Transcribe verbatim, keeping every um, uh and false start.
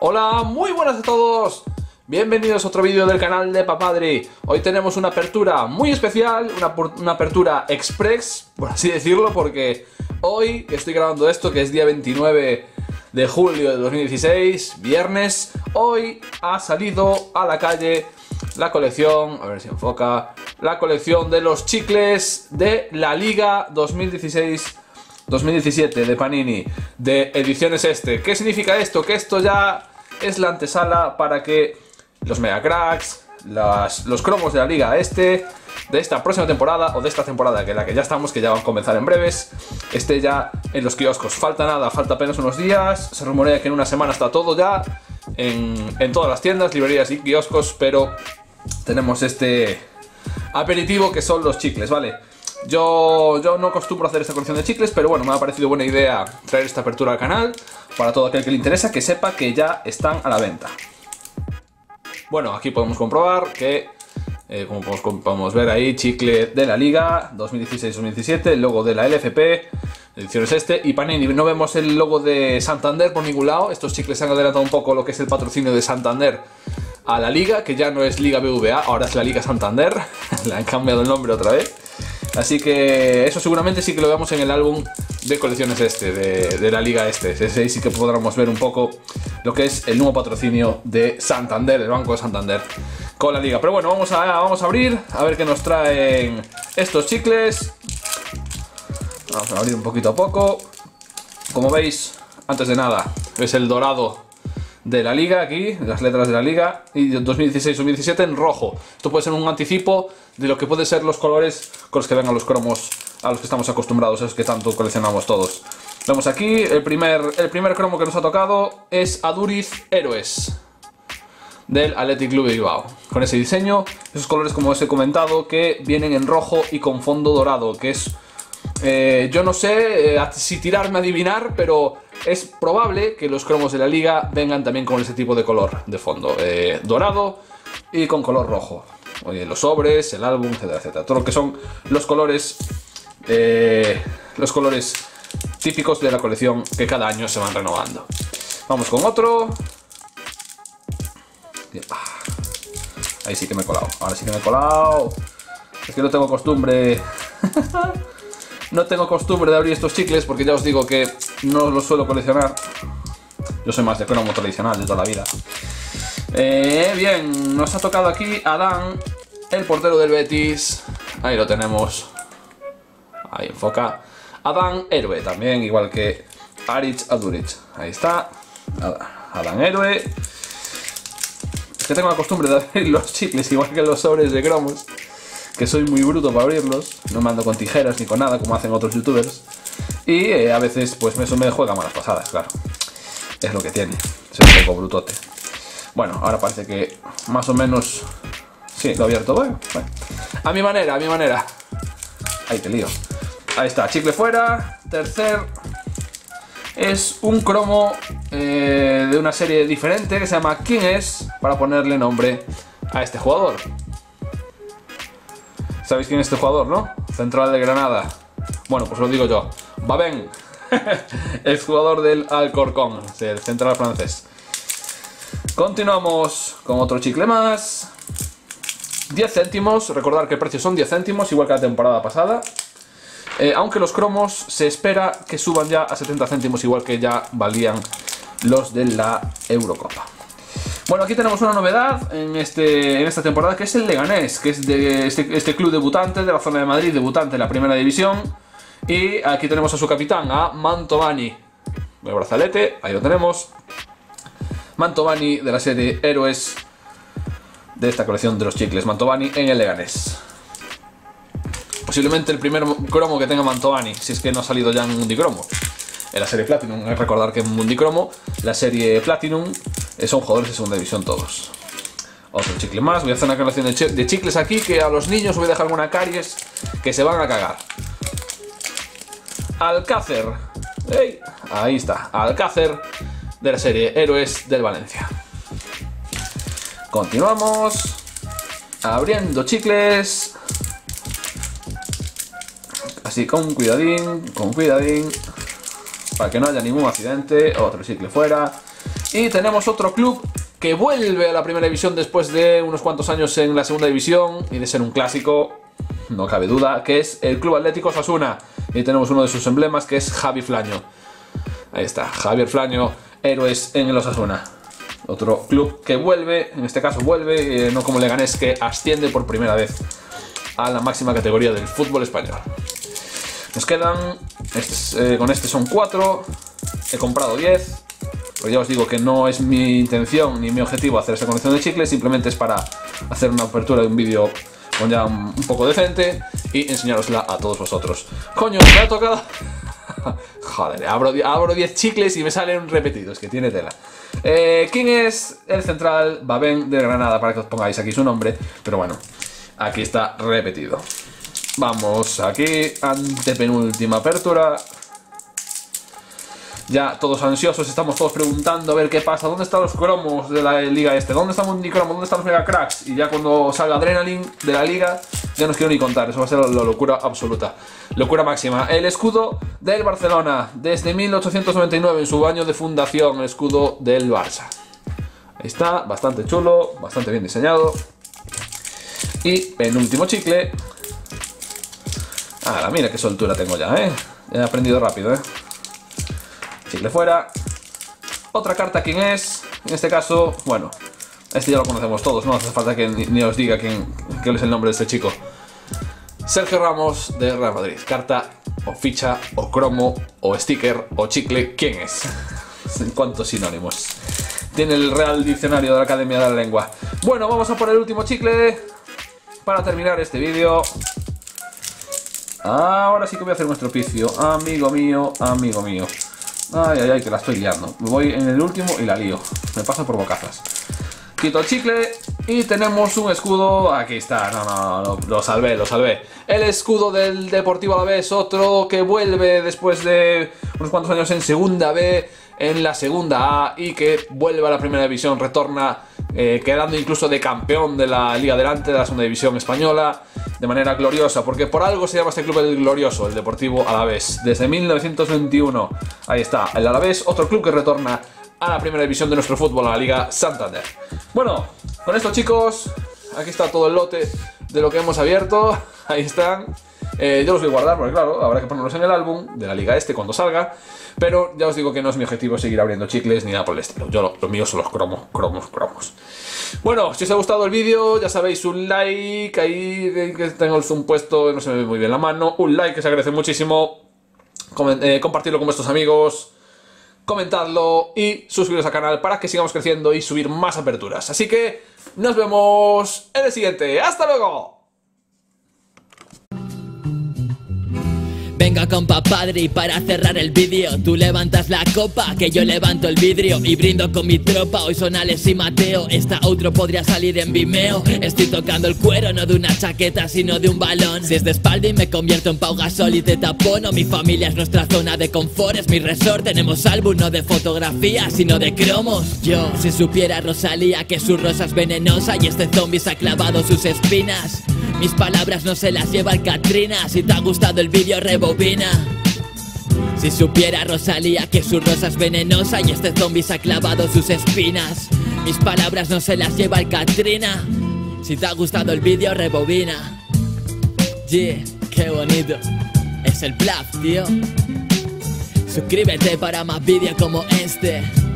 Hola, muy buenas a todos. Bienvenidos a otro vídeo del canal de Papadri. Hoy tenemos una apertura muy especial, una, una apertura express, por así decirlo, porque hoy estoy grabando esto, que es día veintinueve de julio de dos mil dieciséis, viernes. Hoy ha salido a la calle la colección, a ver si enfoca, la colección de los chicles de la Liga dos mil dieciséis dos mil diecisiete de Panini, de ediciones este. ¿Qué significa esto? Que esto ya es la antesala para que los mega cracks, las, los cromos de la Liga este, de esta próxima temporada o de esta temporada, que es la que ya estamos, que ya va a comenzar en breves, esté ya en los kioscos. Falta nada, falta apenas unos días. Se rumorea que en una semana está todo ya en, en todas las tiendas, librerías y kioscos, pero tenemos este aperitivo que son los chicles, ¿vale? Yo, yo no acostumbro hacer esta colección de chicles, pero bueno, me ha parecido buena idea traer esta apertura al canal para todo aquel que le interesa, que sepa que ya están a la venta. Bueno, aquí podemos comprobar que, eh, como podemos, podemos ver ahí, chicle de la Liga dos mil dieciséis dos mil diecisiete, el logo de la L F P, ediciones este, y Panini. No vemos el logo de Santander por ningún lado. Estos chicles han adelantado un poco lo que es el patrocinio de Santander a la Liga, que ya no es Liga B V A, ahora es la Liga Santander. Le han cambiado el nombre otra vez. Así que eso seguramente sí que lo veamos en el álbum de colecciones este, de, de la Liga este. Ese sí que podremos ver un poco lo que es el nuevo patrocinio de Santander, el Banco de Santander, con la Liga. Pero bueno, vamos a, vamos a abrir, a ver qué nos traen estos chicles. Vamos a abrir un poquito a poco. Como veis, antes de nada, es el dorado de la Liga aquí, las letras de la Liga, y dos mil dieciséis dos mil diecisiete en rojo. Esto puede ser un anticipo de lo que pueden ser los colores con los que vengan los cromos a los que estamos acostumbrados, a los que tanto coleccionamos todos. Vemos aquí, el primer, el primer cromo que nos ha tocado es Aduriz Héroes, del Athletic Club de Bilbao. Con ese diseño, esos colores, como os he comentado, que vienen en rojo y con fondo dorado, que es... Eh, yo no sé eh, si tirarme a adivinar, pero es probable que los cromos de la Liga vengan también con ese tipo de color de fondo, eh, dorado y con color rojo. Oye, los sobres, el álbum, etcétera, etcétera. Todo lo que son los colores, eh, los colores típicos de la colección que cada año se van renovando. Vamos con otro. Ahí sí que me he colado, ahora sí que me he colado. Es que no tengo costumbre... No tengo costumbre de abrir estos chicles porque ya os digo que no los suelo coleccionar. Yo soy más de cromo tradicional de toda la vida. Eh, bien, nos ha tocado aquí Adán, el portero del Betis. Ahí lo tenemos. Ahí enfoca. Adán héroe también, igual que Aritz Aduriz. Ahí está. Adán héroe. Es que tengo la costumbre de abrir los chicles igual que los sobres de cromos, que soy muy bruto para abrirlos, no me ando con tijeras ni con nada como hacen otros youtubers, y eh, a veces pues eso me juega malas pasadas, claro, es lo que tiene, soy un poco brutote. Bueno, ahora parece que más o menos, sí, lo he abierto, bueno, bueno. A mi manera, a mi manera. Ahí te lío. Ahí está, chicle fuera. Tercer es un cromo eh, de una serie diferente que se llama ¿Quién es?, para ponerle nombre a este jugador. ¿Sabéis quién es este jugador, no? Central de Granada. Bueno, pues lo digo yo. Baben, el jugador del Alcorcón, del central francés. Continuamos con otro chicle más. diez céntimos. Recordad que el precio son diez céntimos, igual que la temporada pasada. Eh, aunque los cromos se espera que suban ya a setenta céntimos, igual que ya valían los de la Eurocopa. Bueno, aquí tenemos una novedad en, este, en esta temporada, que es el Leganés, que es de este, este club debutante de la zona de Madrid, debutante en la primera división. Y aquí tenemos a su capitán, a Mantovani. El brazalete, ahí lo tenemos. Mantovani, de la serie Héroes, de esta colección de los chicles. Mantovani en el Leganés. Posiblemente el primer cromo que tenga Mantovani, si es que no ha salido ya en Mundicromo. En la serie Platinum, hay que recordar que en Mundicromo, la serie Platinum, son jugadores de segunda división todos. Otro chicle más. Voy a hacer una colección de chicles aquí, que a los niños voy a dejar alguna caries que se van a cagar. Alcácer. ¡Ey! Ahí está, Alcácer, de la serie Héroes, del Valencia. Continuamos abriendo chicles, así con cuidadín, con cuidadín, para que no haya ningún accidente. Otro chicle fuera. Y tenemos otro club que vuelve a la primera división después de unos cuantos años en la segunda división y de ser un clásico, no cabe duda, que es el Club Atlético Osasuna. Y tenemos uno de sus emblemas, que es Javi Flaño. Ahí está, Javier Flaño, héroes en el Osasuna. Otro club que vuelve, en este caso vuelve, eh, no como Leganés, que asciende por primera vez a la máxima categoría del fútbol español. Nos quedan, este, eh, con este son cuatro, he comprado diez, pero ya os digo que no es mi intención ni mi objetivo hacer esta colección de chicles, simplemente es para hacer una apertura de un vídeo con ya un, un poco decente y enseñárosla a todos vosotros. ¡Coño, me ha tocado! Joder, abro diez chicles y me salen repetidos, que tiene tela. Eh, ¿Quién es el central Baben de Granada? Para que os pongáis aquí su nombre, pero bueno, aquí está repetido. Vamos aquí, antepenúltima apertura. Ya todos ansiosos, estamos todos preguntando a ver qué pasa, ¿dónde están los cromos de la liga este? ¿Dónde está Mundicromo? ¿Dónde están los mega cracks? Y ya cuando salga Adrenaline de la liga, ya no os quiero ni contar, eso va a ser la locura absoluta, locura máxima. El escudo del Barcelona, desde mil ochocientos noventa y nueve, en su año de fundación, el escudo del Barça. Ahí está, bastante chulo, bastante bien diseñado. Y penúltimo chicle. Ahora, mira qué soltura tengo ya, ¿eh? He aprendido rápido, ¿eh? Chicle fuera. Otra carta, ¿quién es? En este caso, bueno, este ya lo conocemos todos, no hace falta que ni, ni os diga quién, quién es el nombre de este chico. Sergio Ramos de Real Madrid. Carta o ficha o cromo o sticker o chicle, ¿quién es? ¿Cuántos sinónimos tiene el Real Diccionario de la Academia de la Lengua? Bueno, vamos a por el último chicle para terminar este vídeo. Ahora sí que voy a hacer un estropicio, amigo mío, amigo mío. Ay, ay, ay, que la estoy liando. Me voy en el último y la lío. Me pasa por bocazas. Quito el chicle y tenemos un escudo. Aquí está, no, no, no, lo salvé, lo salvé. El escudo del Deportivo Alavés, otro que vuelve después de unos cuantos años en segunda B, en la segunda A, y que vuelve a la primera división, retorna eh, quedando incluso de campeón de la Liga delante de la segunda división española, de manera gloriosa, porque por algo se llama este club el glorioso, el Deportivo Alavés, desde mil novecientos veintiuno. Ahí está, el Alavés, otro club que retorna a la primera división de nuestro fútbol, a la Liga Santander. Bueno, con esto, chicos, aquí está todo el lote de lo que hemos abierto. Ahí están. Eh, yo los voy a guardar porque, claro, habrá que ponerlos en el álbum de la Liga este cuando salga. Pero ya os digo que no es mi objetivo seguir abriendo chicles ni nada por el estilo. Yo lo, lo mío son los cromos, cromos, cromos. Bueno, si os ha gustado el vídeo, ya sabéis, un like. Ahí que tengo el zoom puesto, no se me ve muy bien la mano. Un like que se agradece muchísimo. Coment- eh, compartirlo con vuestros amigos. Comentadlo y suscribiros al canal para que sigamos creciendo y subir más aperturas. Así que nos vemos en el siguiente. ¡Hasta luego! Venga con Papadri para cerrar el vídeo. Tú levantas la copa, que yo levanto el vidrio. Y brindo con mi tropa, hoy son Alex y Mateo. Esta outro podría salir en Vimeo. Estoy tocando el cuero, no de una chaqueta, sino de un balón. Si es de espalda y me convierto en Pau Gasol y te tapono. Mi familia es nuestra zona de confort, es mi resort. Tenemos álbum no de fotografía, sino de cromos. Yo, si supiera Rosalía que su rosa es venenosa y este zombie se ha clavado sus espinas. Mis palabras no se las lleva el Catrina. Si te ha gustado el vídeo, rebobina. Si supiera Rosalía que su rosa es venenosa y este zombie se ha clavado sus espinas. Mis palabras no se las lleva el Catrina. Si te ha gustado el vídeo, rebobina. Yeah, qué bonito. Es el plaf, tío. Suscríbete para más vídeos como este.